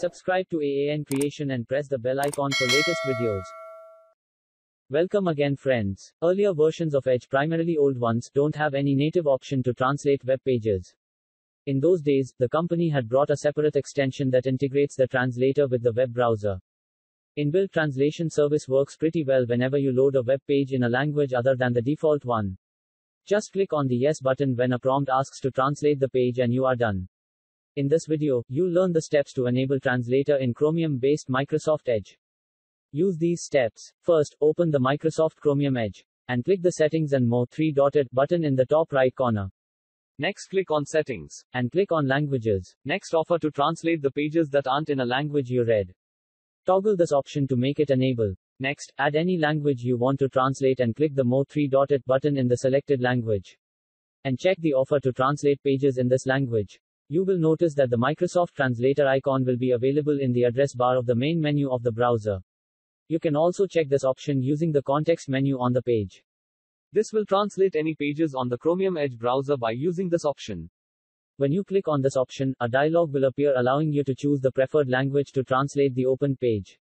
Subscribe to AAN Creation and press the bell icon for latest videos. Welcome again, friends. Earlier versions of Edge, primarily old ones, don't have any native option to translate web pages. In those days, the company had brought a separate extension that integrates the translator with the web browser. Inbuilt translation service works pretty well whenever you load a web page in a language other than the default one. Just click on the Yes button when a prompt asks to translate the page and you are done. In this video, you'll learn the steps to enable Translator in Chromium-based Microsoft Edge. Use these steps. First, open the Microsoft Chromium Edge, and click the Settings and More three-dotted button in the top right corner. Next, click on Settings, and click on Languages. Next, offer to translate the pages that aren't in a language you read. Toggle this option to make it enable. Next, add any language you want to translate and click the More three-dotted button in the selected language. And check the offer to translate pages in this language. You will notice that the Microsoft Translator icon will be available in the address bar of the main menu of the browser. You can also check this option using the context menu on the page. This will translate any pages on the Chromium Edge browser by using this option. When you click on this option, a dialog will appear allowing you to choose the preferred language to translate the open page.